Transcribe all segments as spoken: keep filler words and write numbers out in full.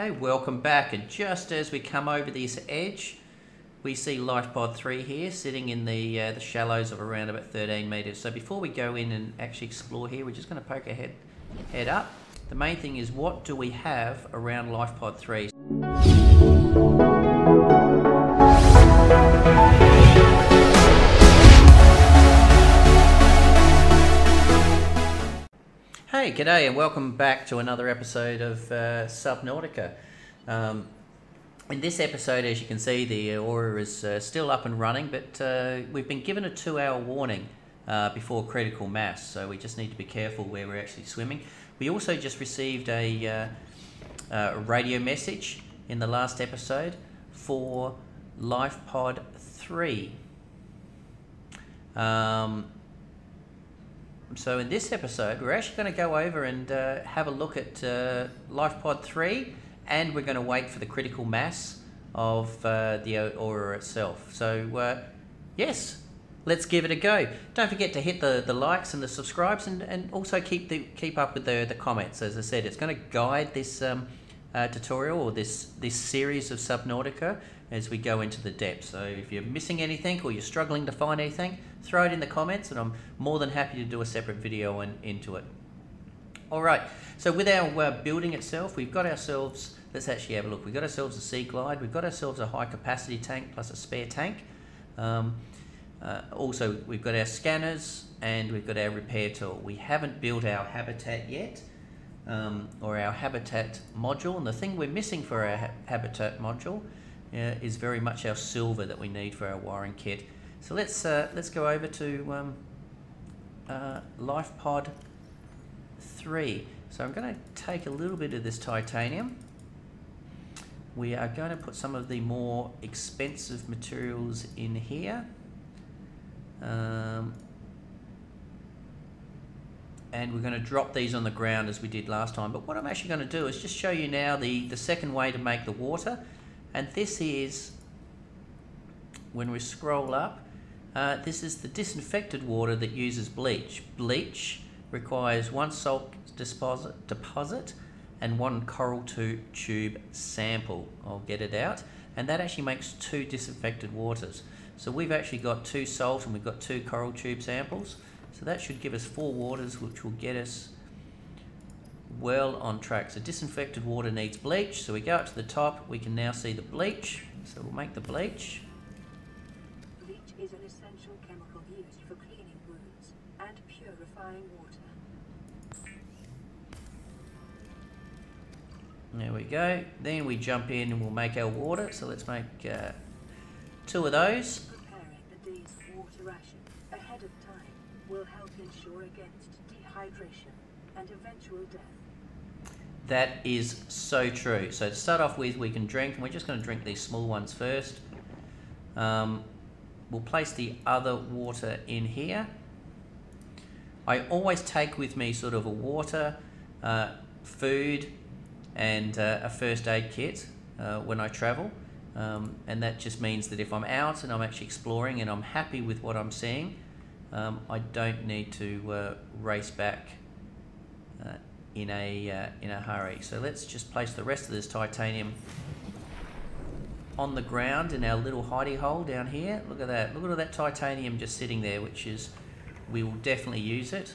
Okay, welcome back, and just as we come over this edge, we see Lifepod three here, sitting in the uh, the shallows of around about thirteen metres. So before we go in and actually explore here, we're just going to poke our head, head up. The main thing is, what do we have around Lifepod three? Hey, g'day, and welcome back to another episode of uh, Subnautica. Um, In this episode, as you can see, the Aurora is uh, still up and running, but uh, we've been given a two-hour warning uh, before critical mass, so we just need to be careful where we're actually swimming. We also just received a uh, uh, radio message in the last episode for Lifepod three. Um, so in this episode, we're actually going to go over and uh, have a look at uh, Lifepod three, and we're going to wait for the critical mass of uh, the Aurora itself. So, uh, yes, let's give it a go. Don't forget to hit the, the likes and the subscribes, and, and also keep the keep up with the, the comments. As I said, it's going to guide this um, uh, tutorial, or this, this series of Subnautica, as we go into the depths. So if you're missing anything or you're struggling to find anything, throw it in the comments, and I'm more than happy to do a separate video on, into it. All right, so with our uh, building itself, we've got ourselves, let's actually have a look. We've got ourselves a sea glide, we've got ourselves a high capacity tank plus a spare tank. Um, uh, also, we've got our scanners and we've got our repair tool. We haven't built our habitat yet, um, or our habitat module. And the thing we're missing for our ha habitat module uh, is very much our silver that we need for our wiring kit. So let's, uh, let's go over to um, uh, Lifepod three. So I'm going to take a little bit of this titanium. We are going to put some of the more expensive materials in here, um, and we're going to drop these on the ground as we did last time. But what I'm actually going to do is just show you now the the second way to make the water, and this is when we scroll up. Uh, this is the disinfected water that uses bleach. Bleach requires one salt deposit, deposit and one coral tube sample. I'll get it out. And that actually makes two disinfected waters. So we've actually got two salt and we've got two coral tube samples. So that should give us four waters, which will get us well on track. So disinfected water needs bleach. So we go up to the top, we can now see the bleach. So we'll make the bleach. Bleach is an essential chemical used for cleaning wounds and purifying water. There we go. Then we jump in and we'll make our water. So let's make uh, two of those. Preparing the day's water ration ahead of time will help ensure against dehydration and eventual death. That is so true. So to start off with, we can drink, and we're just going to drink these small ones first. Um, we'll place the other water in here. I always take with me sort of a water, uh, food, and uh, a first aid kit uh, when I travel, um, and that just means that if I'm out and I'm actually exploring and I'm happy with what I'm seeing, um, I don't need to uh, race back uh, in a uh, in a hurry. So let's just place the rest of this titanium on the ground in our little hidey hole down here. Look at that! Look at all that titanium just sitting there, which is, we will definitely use it.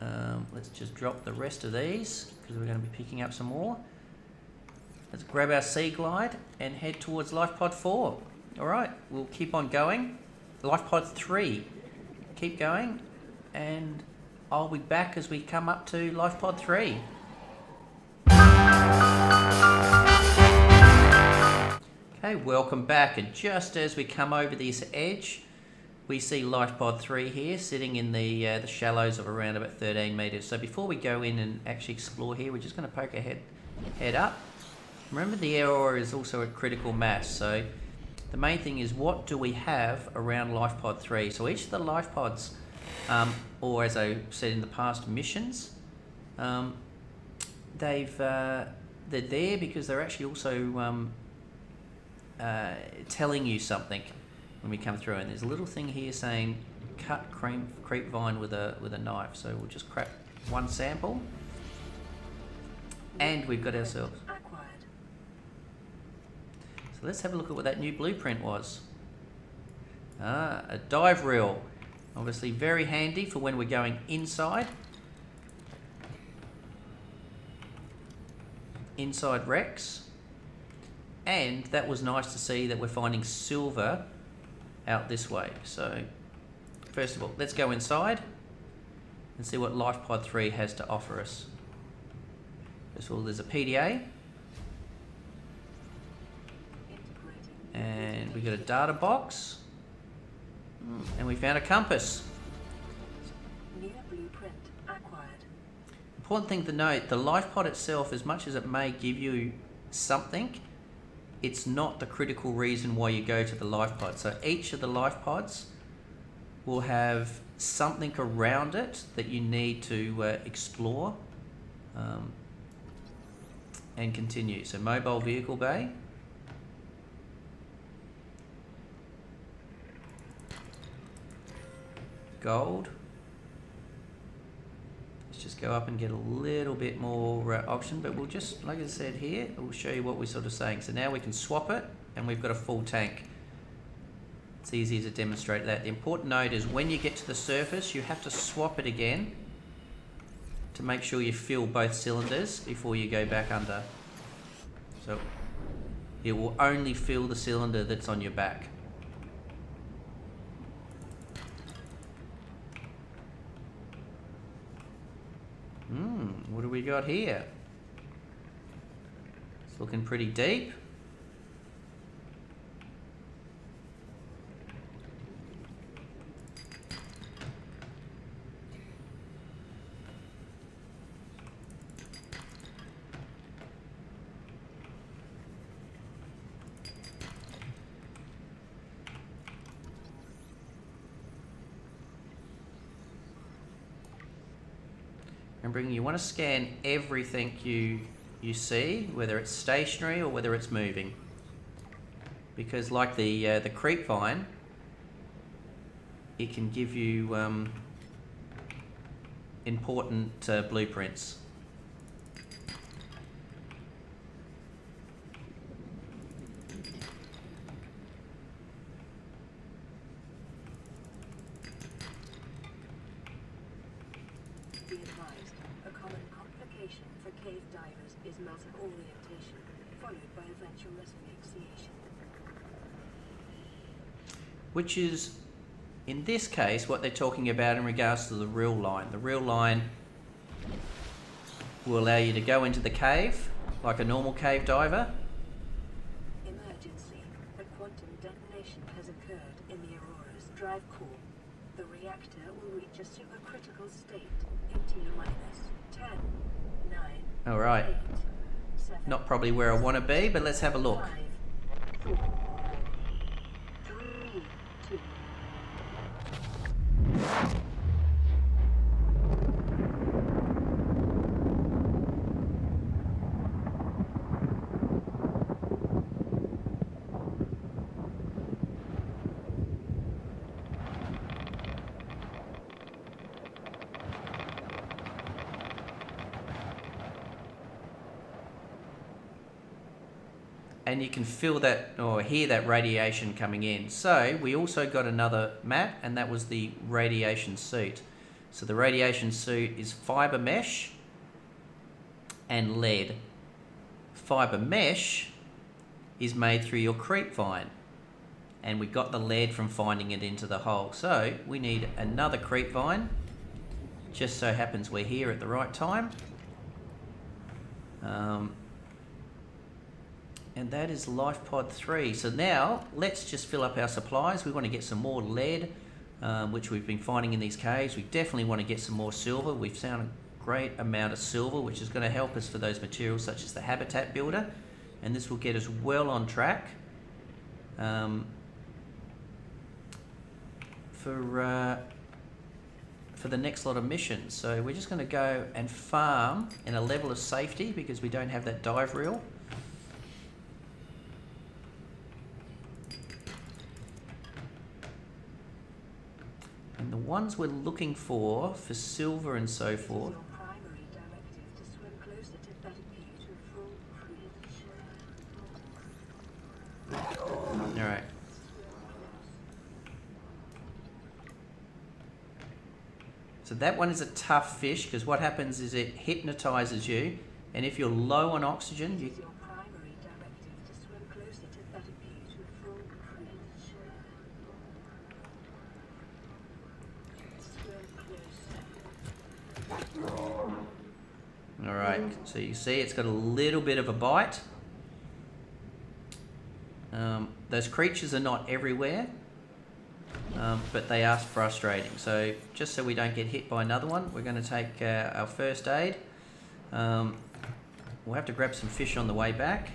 Um, let's just drop the rest of these because we're going to be picking up some more. Let's grab our sea glide and head towards Lifepod four. Alright, we'll keep on going. Lifepod three. Keep going. And I'll be back as we come up to Lifepod three. Okay, welcome back. And just as we come over this edge, we see Lifepod three here, sitting in the uh, the shallows of around about thirteen metres. So before we go in and actually explore here, we're just going to poke our head, head up. Remember, the Aurora is also at critical mass, so the main thing is, what do we have around Lifepod three? So each of the Lifepods, um, or as I said in the past, missions, um, they've, uh, they're there because they're actually also um, uh, telling you something when we come through. And there's a little thing here saying, cut cream, creep vine with a, with a knife. So we'll just crack one sample, and we've got ourselves... So let's have a look at what that new blueprint was. Ah, a dive reel. Obviously very handy for when we're going inside. Inside wrecks. And that was nice to see that we're finding silver out this way. So, first of all, let's go inside and see what Lifepod three has to offer us. First of all, there's a P D A. And we got a data box. And we found a compass. Important thing to note, the LifePod itself, as much as it may give you something, it's not the critical reason why you go to the LifePod. So each of the LifePods will have something around it that you need to uh, explore um, and continue. So mobile vehicle bay. Gold. Let's just go up and get a little bit more uh, option, but we'll just, like I said here, we'll show you what we're sort of saying. So now we can swap it, and we've got a full tank. It's easy to demonstrate that. The important note is when you get to the surface, you have to swap it again to make sure you fill both cylinders before you go back under. So it will only fill the cylinder that's on your back. Hmm, what do we got here? It's looking pretty deep. Remembering you want to scan everything you you see, whether it's stationary or whether it's moving, because like the uh, the creep vine, it can give you um, important uh, blueprints. Which is, in this case, what they're talking about in regards to the reel line. The reel line will allow you to go into the cave, like a normal cave diver. Emergency. A quantum detonation has occurred in the Aurora's drive core. The reactor will reach a supercritical state in T minus ten, nine, all right. eight, seven, not probably where I want to be, but let's have a look. Five, four, and you can feel that or hear that radiation coming in. So we also got another map, and that was the radiation suit. So the radiation suit is fiber mesh and lead. Fiber mesh is made through your creep vine, and we got the lead from finding it into the hole. So we need another creep vine. Just so happens we're here at the right time. Um, And that is Lifepod three. So now, let's just fill up our supplies. We want to get some more lead, um, which we've been finding in these caves. We definitely want to get some more silver. We've found a great amount of silver, which is going to help us for those materials such as the habitat builder. And this will get us well on track um, for, uh, for the next lot of missions. So we're just going to go and farm in a level of safety because we don't have that dive reel. And the ones we're looking for, for silver and so forth. So that one is a tough fish, because what happens is it hypnotizes you, and if you're low on oxygen, you can... Alright, so you see it's got a little bit of a bite. Um, those creatures are not everywhere, um, but they are frustrating. So just so we don't get hit by another one, we're going to take uh, our first aid. Um, we'll have to grab some fish on the way back.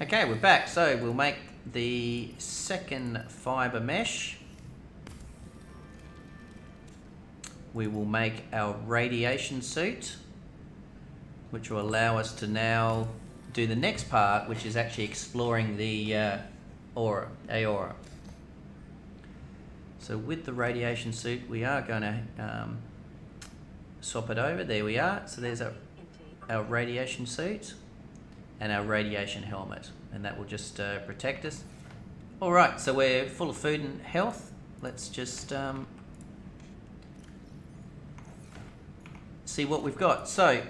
Okay, we're back, so we'll make the second fibre mesh. We will make our radiation suit, which will allow us to now do the next part, which is actually exploring the uh, aura, Aurora. So with the radiation suit, we are going to um, swap it over. There we are. So there's our, our radiation suit and our radiation helmet, and that will just uh, protect us. All right, so we're full of food and health. Let's just um, see what we've got. So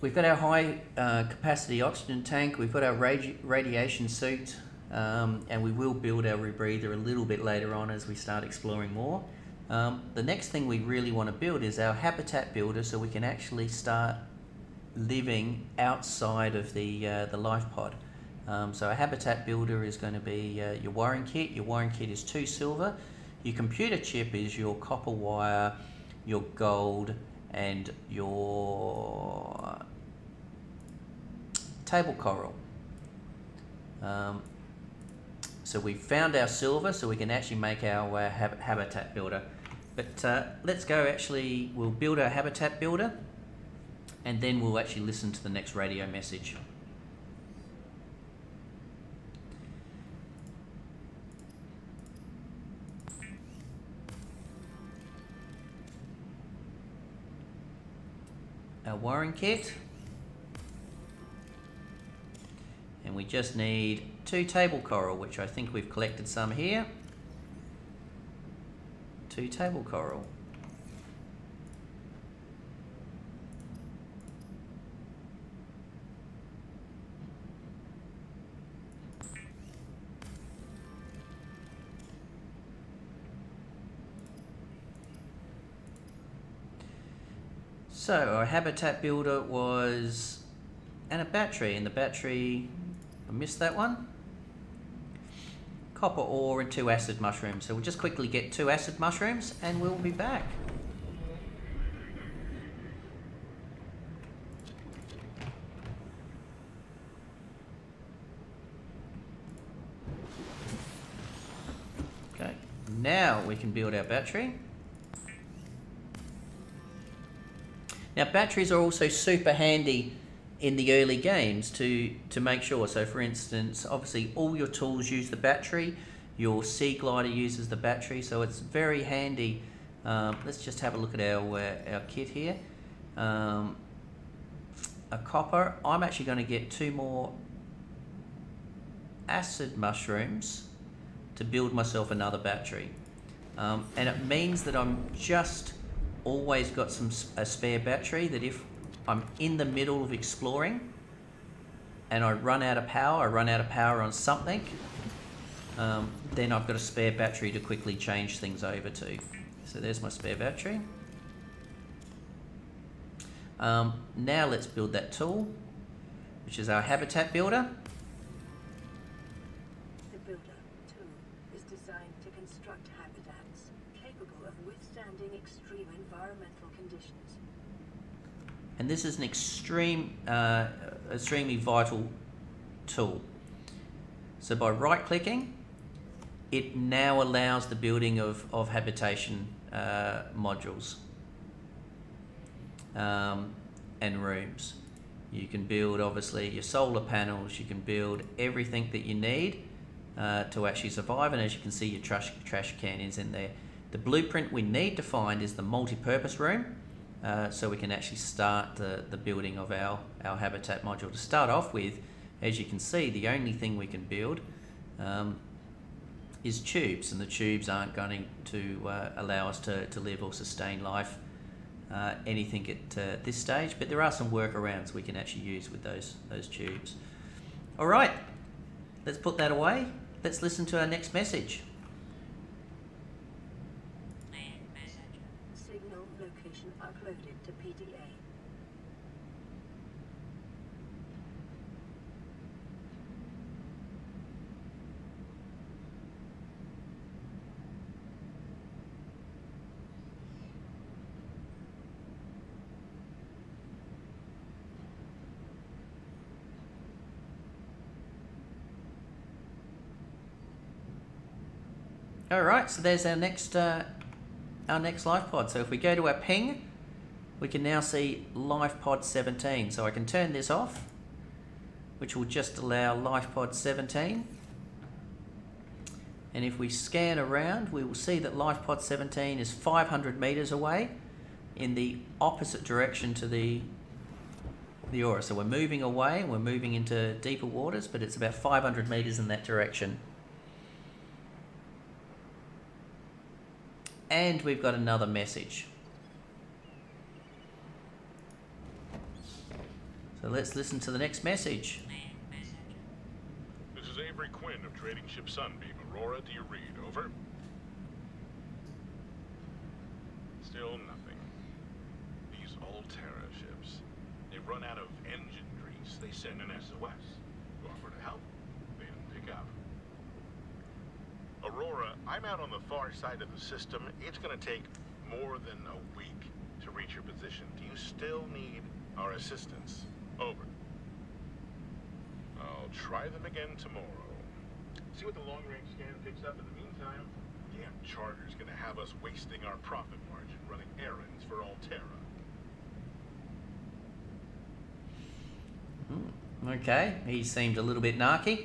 we've got our high uh, capacity oxygen tank, we've got our radi radiation suit, um, and we will build our rebreather a little bit later on as we start exploring more. Um, the next thing we really want to build is our habitat builder, so we can actually start living outside of the uh, the LifePod. Um, so a habitat builder is going to be uh, your wiring kit. Your wiring kit is two silver. Your computer chip is your copper wire, your gold, and your table coral. Um, so we've found our silver, so we can actually make our uh, hab habitat builder. But uh, let's go actually, we'll build our habitat builder, and then we'll actually listen to the next radio message. Our wiring kit. And we just need two table coral, which I think we've collected some here. Two table coral. So our habitat builder was, and a battery, and the battery, I missed that one. Copper ore and two acid mushrooms. So we'll just quickly get two acid mushrooms and we'll be back. Okay, now we can build our battery. Now batteries are also super handy in the early games to, to make sure. So for instance, obviously all your tools use the battery, your sea glider uses the battery, so it's very handy. Um, let's just have a look at our, uh, our kit here. Um, a copper, I'm actually going to get two more acid mushrooms to build myself another battery. Um, and it means that I'm just always got some a spare battery, that if I'm in the middle of exploring and I run out of power, I run out of power on something, um, then I've got a spare battery to quickly change things over to. So there's my spare battery. Um, now let's build that tool, which is our habitat builder. The builder tool is designed to construct habitats capable of withstanding extreme environmental conditions. And this is an extreme, uh, extremely vital tool. So by right-clicking, it now allows the building of, of habitation uh, modules um, and rooms. You can build, obviously, your solar panels. You can build everything that you need uh, to actually survive. And as you can see, your trash, trash can is in there. The blueprint we need to find is the multi-purpose room, uh, so we can actually start the, the building of our, our habitat module. To start off with, as you can see, the only thing we can build um, is tubes, and the tubes aren't going to uh, allow us to, to live or sustain life uh, anything at uh, this stage, but there are some workarounds we can actually use with those, those tubes. All right, let's put that away. Let's listen to our next message. Signal location uploaded to P D A. All right, so there's our next uh, our next Lifepod. So if we go to our ping, we can now see Lifepod seventeen. So I can turn this off, which will just allow Lifepod seventeen. And if we scan around, we will see that Lifepod seventeen is five hundred meters away, in the opposite direction to the the Aurora. So we're moving away. We're moving into deeper waters, but it's about five hundred meters in that direction. And we've got another message. So let's listen to the next message. This is Avery Quinn of Trading Ship Sunbeam. Aurora, do you read? Over. Still nothing. These Alterra ships, they've run out of engine grease. They send an S O S. You offer to help, they don't pick up. Aurora, I'm out on the far side of the system. It's going to take more than a week to reach your position. Do you still need our assistance? Over. I'll try them again tomorrow. See what the long-range scan picks up in the meantime? Damn charter's going to have us wasting our profit margin running errands for Alterra. Okay, he seemed a little bit narky.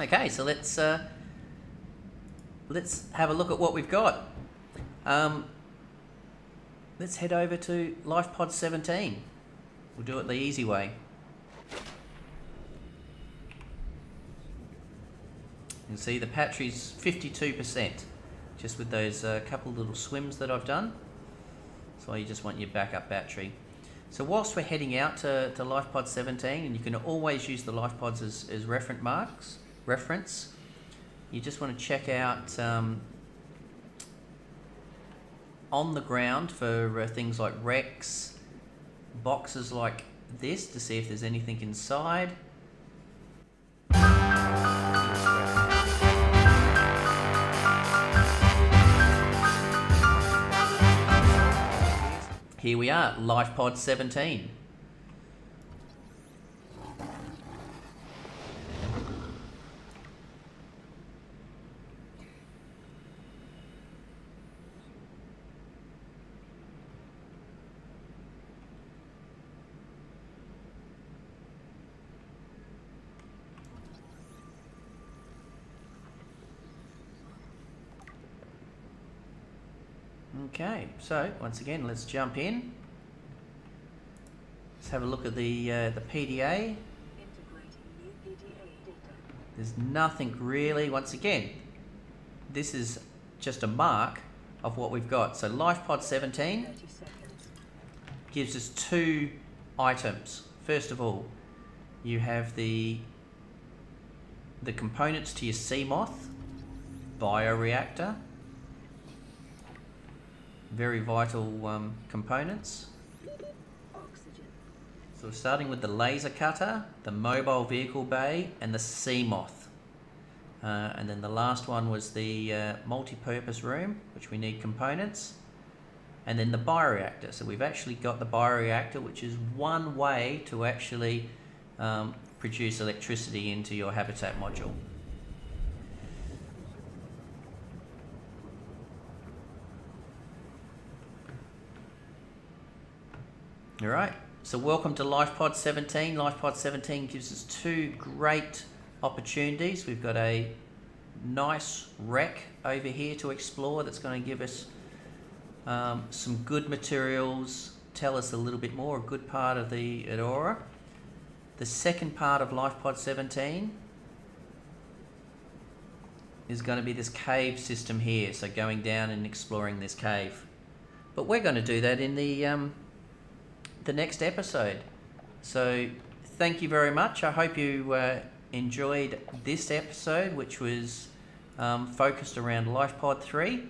Okay, so let's... Uh, Let's have a look at what we've got. Um, let's head over to Lifepod seventeen. We'll do it the easy way. You can see the battery's fifty-two percent, just with those uh, couple little swims that I've done. So you just want your backup battery. So whilst we're heading out to, to Lifepod seventeen, and you can always use the Lifepods as, as reference marks, reference, you just want to check out um, on the ground for uh, things like wrecks, boxes like this, to see if there's anything inside. Here we are, Lifepod seventeen. Okay, so once again, let's jump in. Let's have a look at the uh, the P D A. There's nothing really. Once again, this is just a mark of what we've got. So Lifepod seventeen gives us two items. First of all, you have the the components to your Seamoth bioreactor. Very vital um, components. Oxygen. So we're starting with the laser cutter, the mobile vehicle bay, and the Seamoth. Uh, and then the last one was the uh, multi-purpose room, which we need components. And then the bioreactor. So we've actually got the bioreactor, which is one way to actually um, produce electricity into your habitat module. All right, so welcome to Lifepod seventeen. Lifepod seventeen gives us two great opportunities. We've got a nice wreck over here to explore that's going to give us um, some good materials, tell us a little bit more, a good part of the Aurora. The second part of Lifepod seventeen is going to be this cave system here, so going down and exploring this cave. But we're going to do that in the um, the next episode. So thank you very much. I hope you uh, enjoyed this episode, which was um, focused around Lifepod three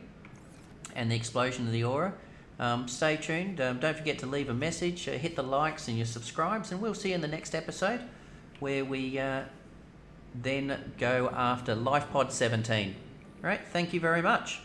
and the explosion of the Aurora. Um, stay tuned. Um, don't forget to leave a message, uh, hit the likes and your subscribes, and we'll see you in the next episode where we uh, then go after Lifepod seventeen. All right, thank you very much.